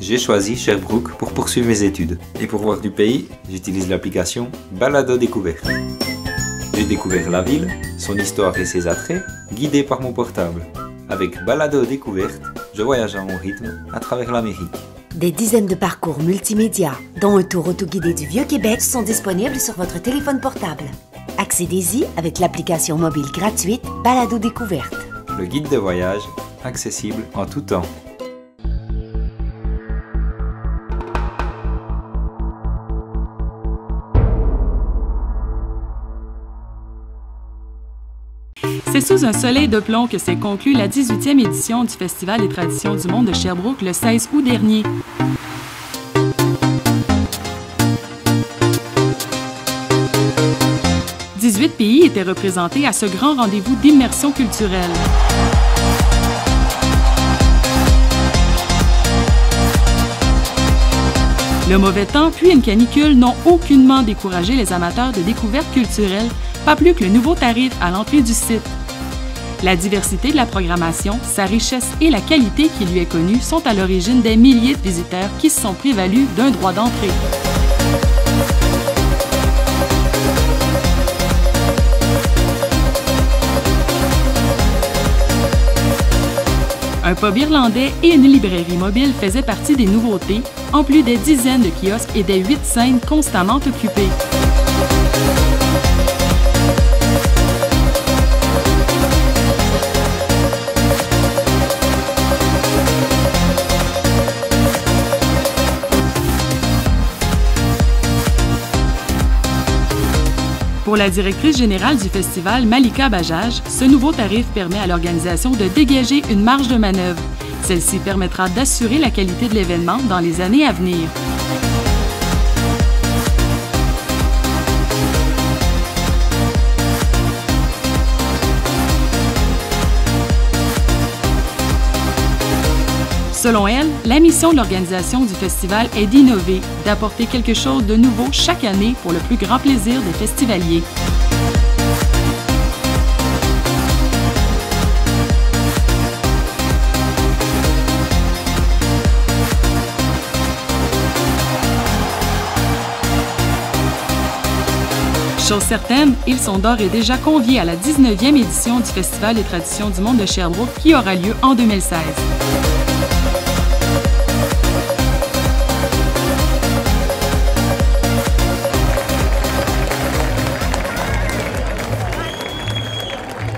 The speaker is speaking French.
j'ai choisi Sherbrooke pour poursuivre mes études. Et pour voir du pays, j'utilise l'application Balado Découverte. J'ai découvert la ville, son histoire et ses attraits, guidé par mon portable. Avec Balado Découverte, je voyage à mon rythme à travers l'Amérique. Des dizaines de parcours multimédia, dont un tour auto-guidé du Vieux-Québec, sont disponibles sur votre téléphone portable. Accédez-y avec l'application mobile gratuite Balado Découverte. Le guide de voyage, accessible en tout temps. C'est sous un soleil de plomb que s'est conclue la 18e édition du Festival des Traditions du Monde de Sherbrooke le 16 août dernier. Huit pays étaient représentés à ce grand rendez-vous d'immersion culturelle. Le mauvais temps puis une canicule n'ont aucunement découragé les amateurs de découvertes culturelles, pas plus que le nouveau tarif à l'entrée du site. La diversité de la programmation, sa richesse et la qualité qui lui est connue sont à l'origine des milliers de visiteurs qui se sont prévalus d'un droit d'entrée. Un pub irlandais et une librairie mobile faisaient partie des nouveautés, en plus des dizaines de kiosques et des 8 scènes constamment occupées. Pour la directrice générale du festival, Malika Bajjaje, ce nouveau tarif permet à l'organisation de dégager une marge de manœuvre. Celle-ci permettra d'assurer la qualité de l'événement dans les années à venir. Selon elle, la mission de l'organisation du festival est d'innover, d'apporter quelque chose de nouveau chaque année pour le plus grand plaisir des festivaliers. Chose certaine, ils sont d'ores et déjà conviés à la 19e édition du Festival des Traditions du Monde de Sherbrooke qui aura lieu en 2016.